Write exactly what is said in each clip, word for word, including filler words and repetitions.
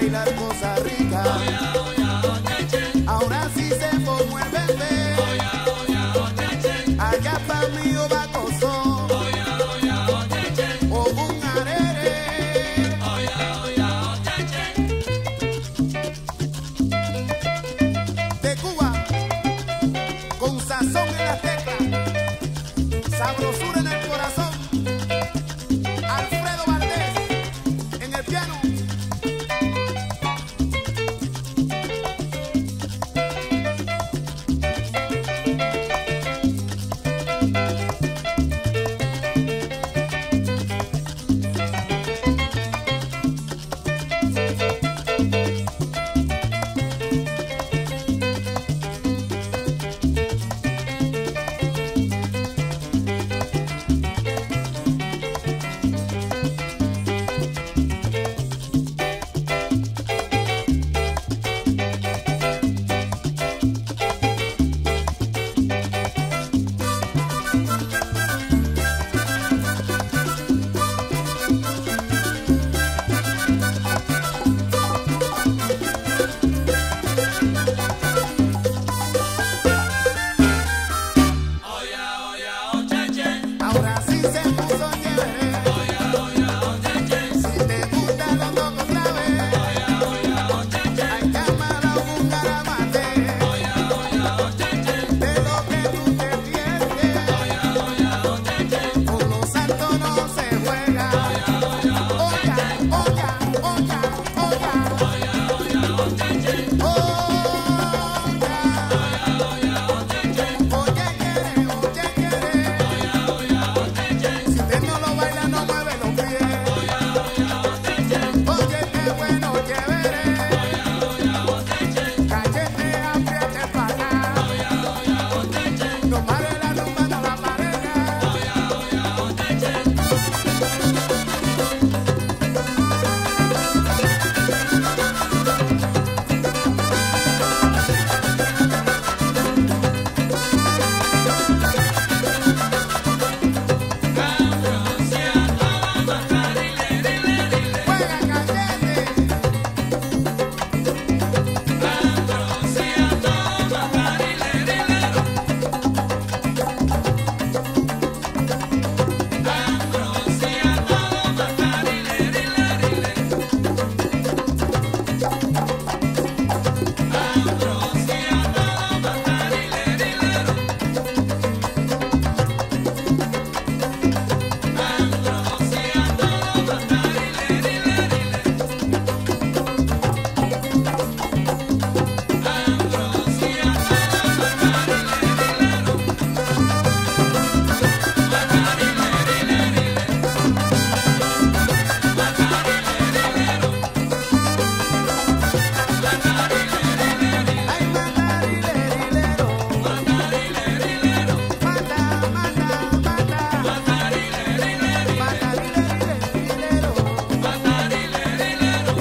bailar cosas ricas. Ahora sí se formó el bebé. Allá pa' mí o va coso. O un arere. De Cuba, con sazón en las teclas, sabrosura en el corazón. Alfredo Valdés en el piano.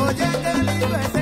Oye, que libre.